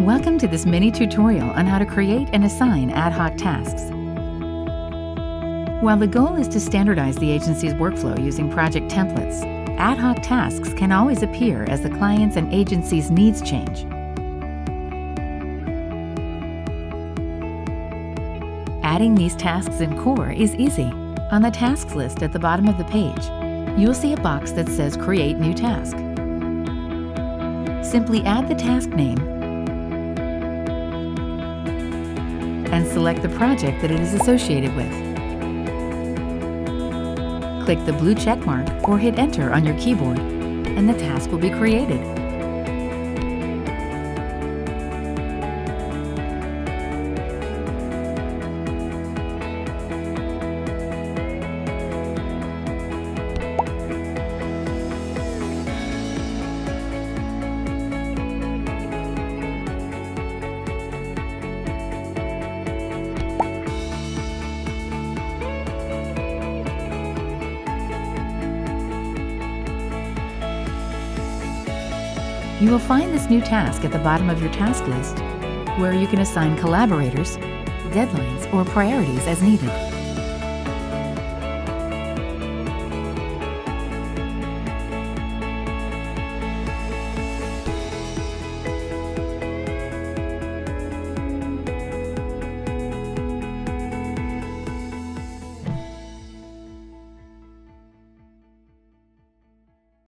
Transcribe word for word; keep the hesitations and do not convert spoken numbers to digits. Welcome to this mini tutorial on how to create and assign ad hoc tasks. While the goal is to standardize the agency's workflow using project templates, ad hoc tasks can always appear as the client's and agency's needs change. Adding these tasks in COR is easy. On the tasks list at the bottom of the page, you'll see a box that says Create New Task. Simply add the task name and select the project that it is associated with. Click the blue check mark or hit Enter on your keyboard, and the task will be created. You will find this new task at the bottom of your task list, where you can assign collaborators, deadlines, or priorities as needed.